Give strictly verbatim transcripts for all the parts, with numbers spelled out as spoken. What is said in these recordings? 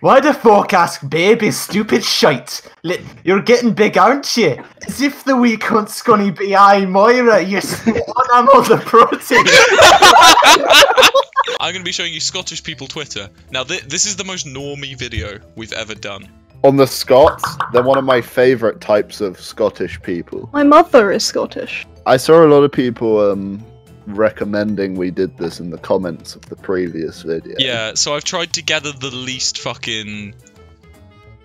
Why the fuck ask baby stupid shite? You're getting big, aren't you? As if the wee cunt's gonna be I, Moira, you spit on them all the protein. I'm gonna be showing you Scottish people Twitter. Now th this is the most normie video we've ever done. On the Scots, they're one of my favourite types of Scottish people. My mother is Scottish. I saw a lot of people um, recommending we did this in the comments of the previous video. Yeah, so I've tried to gather the least fucking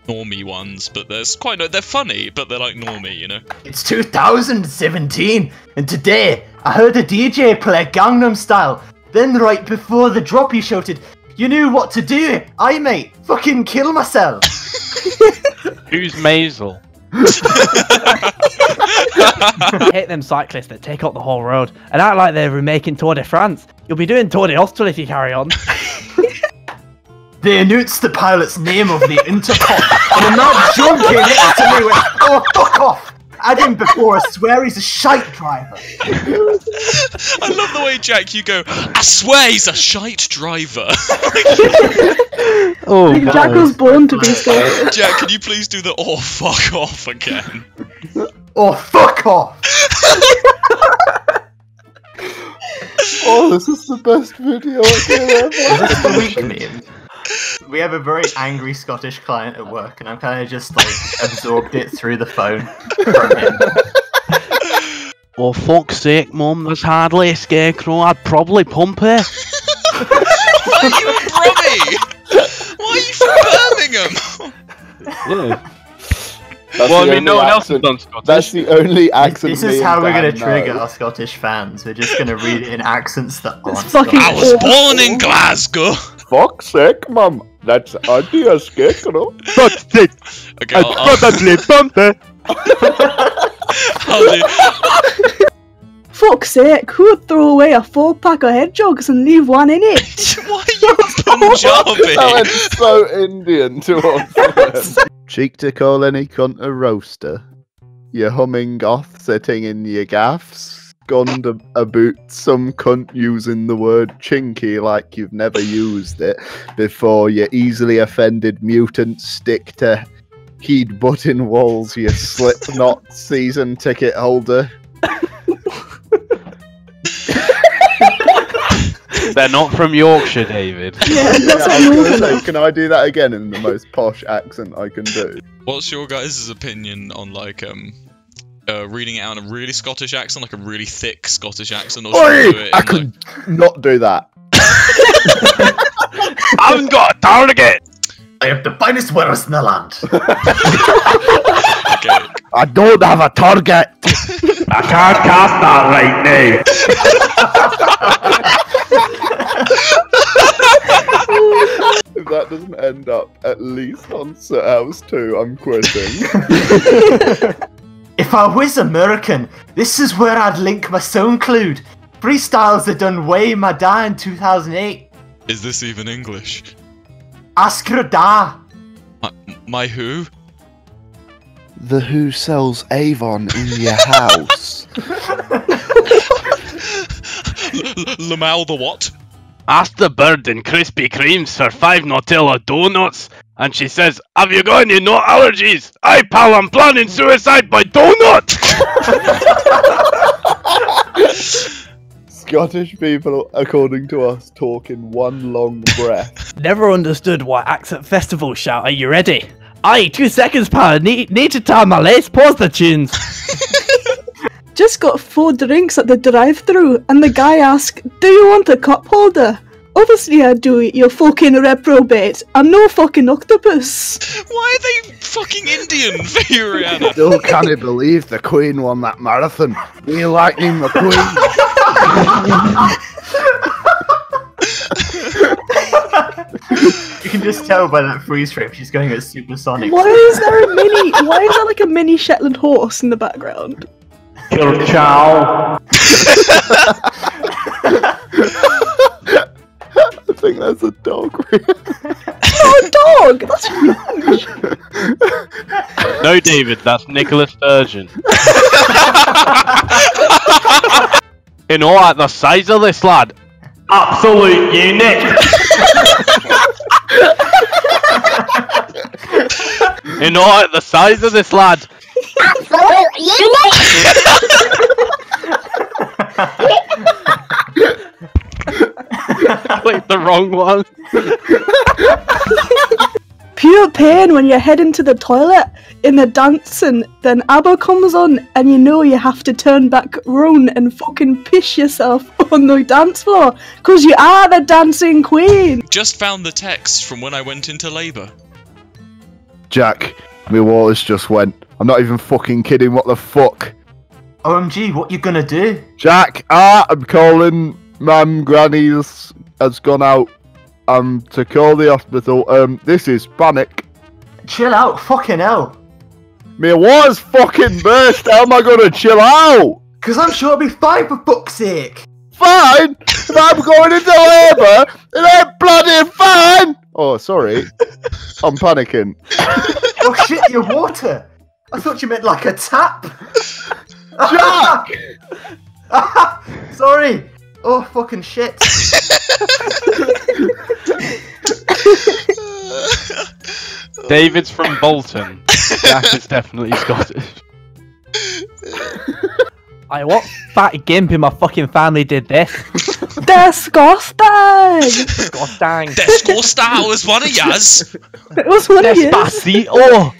normie ones, but there's quite no- they're funny, but they're like normie, you know? It's two thousand seventeen, and today I heard a D J play Gangnam Style. Then right before the drop he shouted, "You knew what to do, I might fucking kill myself." Who's Maisel? I hate them cyclists that take up the whole road and act like they're remaking Tour de France. You'll be doing Tour de Hostel if you carry on. They announced the pilot's name of the Interpol and I'm now jumping next to me with, "Oh, fuck off! Add him before I swear he's a shite driver." I love the way, Jack, you go, "I swear he's a shite driver." Oh, like, Jack was born to be Scottish. Jack, can you please do the "oh fuck off" again? Oh fuck off! Oh, this is the best video I've ever. Is this the week meme? We have a very angry Scottish client at work, and I'm kind of just like absorbed it through the phone from him. "Oh fuck's sake, mum, there's hardly a scarecrow. I'd probably pump her." Why are you a Brummie? Why are you from Birmingham? Yeah. Well, I mean, no one else has done Scottish. That's the only accent. This is how we're going to trigger our Scottish fans. We're just going to read it in accents that aren't Scottish. "I was born in Glasgow. Fuck's sake, mum. That's only a scarecrow. Fuck's sake. I'd probably bump her." "Fuck's sake, who'd throw away a four-pack of hedgehogs and leave one in it?" Why are you Punjabi? That is so Indian to us. "Cheek to call any cunt a roaster. You're humming goth sitting in your gaffs. Gone about some cunt using the word chinky like you've never used it before. You easily offended mutant. Stick to heed button walls, you Slipknot season ticket holder." They're not from Yorkshire, David. Yeah, yeah, I was gonna say, can I do that again in the most posh accent I can do? What's your guys' opinion on like um uh, reading it out in a really Scottish accent, like a really thick Scottish accent? Or Oi! Do it I could like... not do that. "I haven't got a target. I have the finest wares in the land." Okay. "I don't have a target. I can't cast that right now." If that doesn't end up at least on SootHouse two, I'm quitting. "If I was American, this is where I'd link my SoundCloud. Freestyles are done way my da in two thousand eight. Is this even English? "Ask your da." My, my who? "The who sells Avon in your house." Lamal the what? "Asked the bird in Krispy Kremes for five Nutella donuts, and she says, 'Have you got any nut allergies?' 'Aye, pal, I'm planning suicide by donut!'" Scottish people, according to us, talk in one long breath. "Never understood why accent festivals shout, 'Are you ready?' 'Aye, two seconds, pal, need, need to tie my lace, pause the tunes.'" "Just got four drinks at the drive-thru, and the guy asked, 'Do you want a cup holder?' 'Obviously I do, you fucking reprobate. I'm no fucking octopus.'" Why are they fucking Indian for you, Rihanna? "Still can't believe the Queen won that marathon. We lightning the Queen." You can just tell by that freeze frame she's going at supersonic. Why is there a mini? Why is there like a mini Shetland horse in the background? "Your chow." I think that's a dog. Oh, dog! That's huge! No, David, that's Nicholas Sturgeon. "You know, at the size of this lad, absolute unique." You're not at the size of this lad. Absolutely. You know. Clicked the wrong one. Pure pain when you're heading to the toilet in the dance and then ABBA comes on and you know you have to turn back round and fucking piss yourself on the dance floor because you are the dancing queen. Just found the text from when I went into labour. Jack, my waters just went. I'm not even fucking kidding, what the fuck? O M G, what you gonna do? Jack, ah, I'm calling Mam Granny's has gone out. Um, to call the hospital, um, this is panic. Chill out, fucking hell. Me water's fucking burst, how am I gonna chill out? Cause I'm sure I'll be fine for fuck's sake. Fine? If I'm going into labour, it ain't bloody fine! Oh, sorry. I'm panicking. Oh shit, your water! I thought you meant like a tap! Jack! Sorry! Oh, fucking shit! David's from Bolton. Jack is definitely Scottish. I what fat gimp in my fucking family did this? Disgusting! Disgusting! Disgusting was one of yours! It was one of yours! Despacito!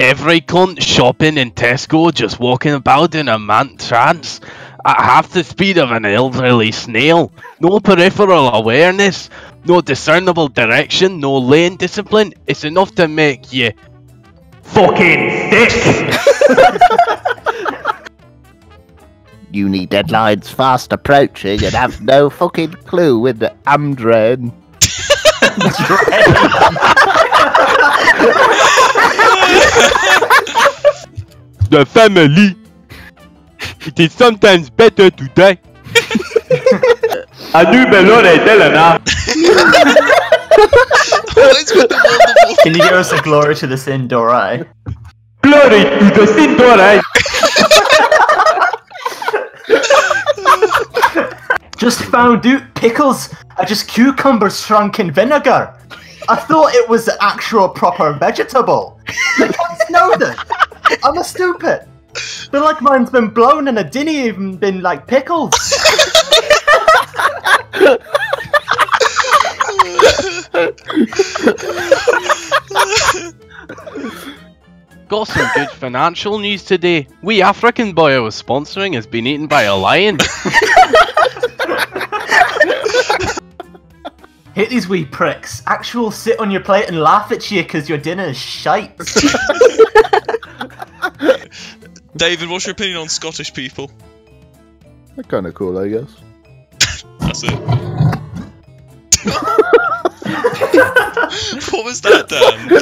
Every cunt shopping in Tesco just walking about in a mad trance. At half the speed of an elderly snail, no peripheral awareness, no discernible direction, no lane discipline, it's enough to make you fucking sick! Uni deadlines fast approaching and have no fucking clue when the Amdrain. The family! It is sometimes better to die. I do belong in Delana. Can you give us a glory to the sin Dorai? Glory to the sin Dorai. Just found out pickles are just cucumbers shrunk in vinegar. I thought it was the actual proper vegetable. I can't know that. I'm a stupid. But like mine's been blown and I didn't even been like pickles. Got some good financial news today. We African boy I was sponsoring has been eaten by a lion. Hit these wee pricks. Actual sit on your plate and laugh at you because your dinner is shite. David, what's your opinion on Scottish people? They're kind of cool, I guess. That's it. What was that, Dan?